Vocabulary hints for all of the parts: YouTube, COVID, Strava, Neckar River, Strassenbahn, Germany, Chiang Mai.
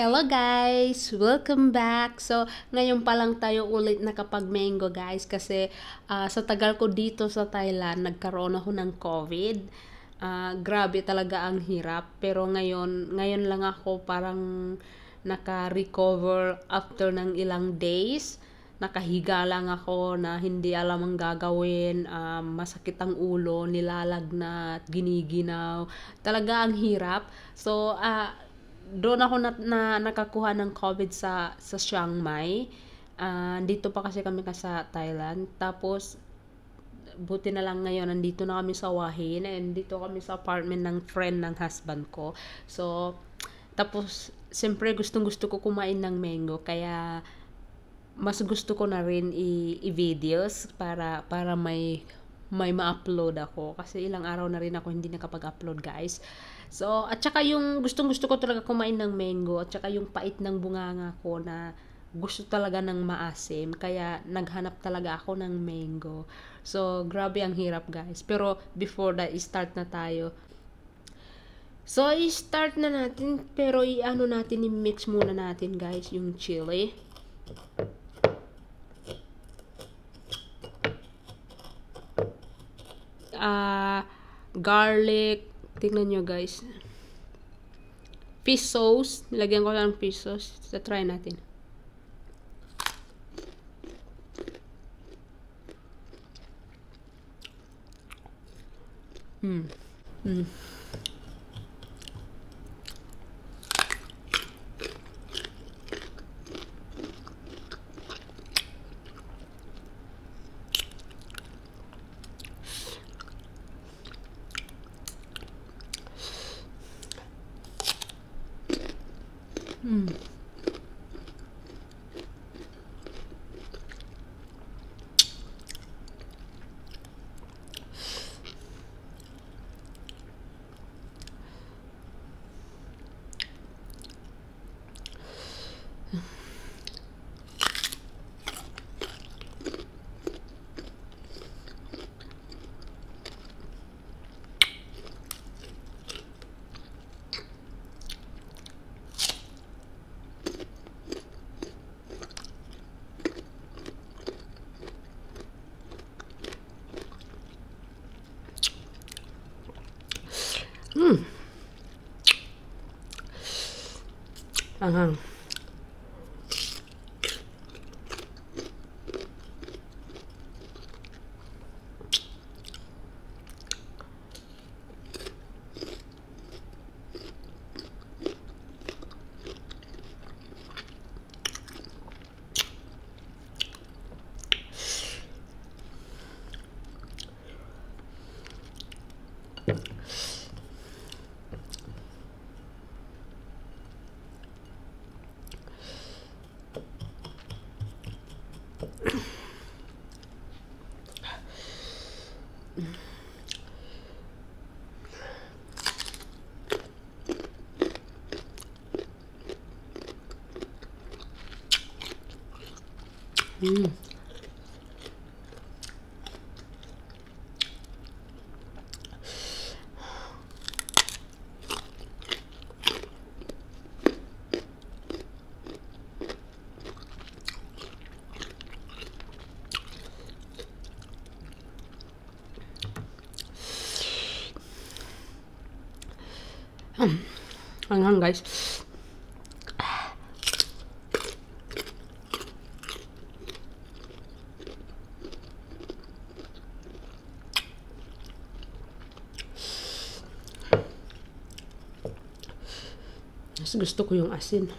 Hello guys! Welcome back! So, ngayon pa lang tayo ulit nakapag-mango guys kasi sa tagal ko dito sa Thailand, nagkaroon ako ng COVID. Grabe talaga ang hirap. Pero ngayon lang ako parang naka-recover after ng ilang days. Nakahiga lang ako na hindi alam ang gagawin. Masakit ang ulo, nilalagnat, giniginaw. Talaga ang hirap. So, doon ako nakakuha ng COVID sa Chiang Mai. Dito pa kasi kami sa Thailand. Tapos, buti na lang ngayon, nandito na kami sa Wahin. And dito kami sa apartment ng friend ng husband ko. So, tapos, siyempre gustong-gusto ko kumain ng mango. Kaya, mas gusto ko na rin i-videos para may ma-upload ako. Kasi ilang araw na rin ako hindi nakapag-upload guys. So, at saka yung gustong-gusto ko talaga kumain ng mango. At saka yung pait ng bunganga ko na gusto talaga ng maasim. Kaya naghanap talaga ako ng mango. So, grabe ang hirap guys. Pero before that, start na tayo. So, i-start na natin. Pero i-ano natin, i-mix muna natin guys yung chili. Garlic, tingnan nyo guys, fish sauce, nilagyan ko lang fish sauce. So, try natin. Hanggang guys. Mas gusto ko yung asin.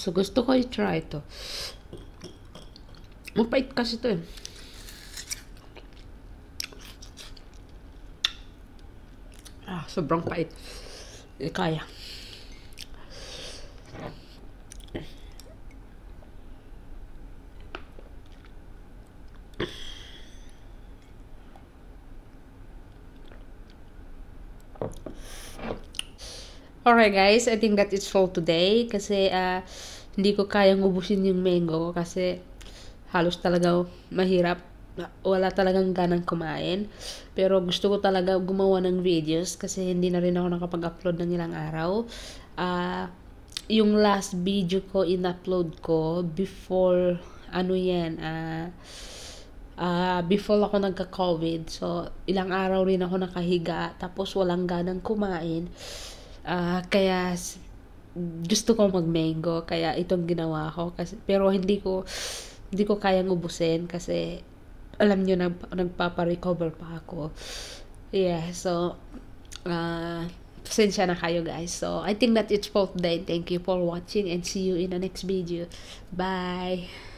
So, gusto ko i-try ito. Mapait kasi ito eh. Ah, sobrang pait. Hindi kaya. Alright guys, I think that it's all today. Kasi hindi ko kayang ubusin yung mango kasi halos talaga mahirap. Wala talagang ganang kumain. Pero gusto ko talaga gumawa ng videos kasi hindi na rin ako nakapag-upload ng ilang araw. Yung last video ko in-upload ko before ano yan, before ako nagka-COVID. So, ilang araw rin ako nakahiga tapos walang ganang kumain. Kaya gusto ko mag-mango kaya itong ginawa ko kasi, pero hindi ko kayang ubusin kasi alam niyo na nagpapa-recover pa ako. Yeah, so pasensya na kayo guys. So I think that it's for today. Thank you for watching and see you in the next video. Bye.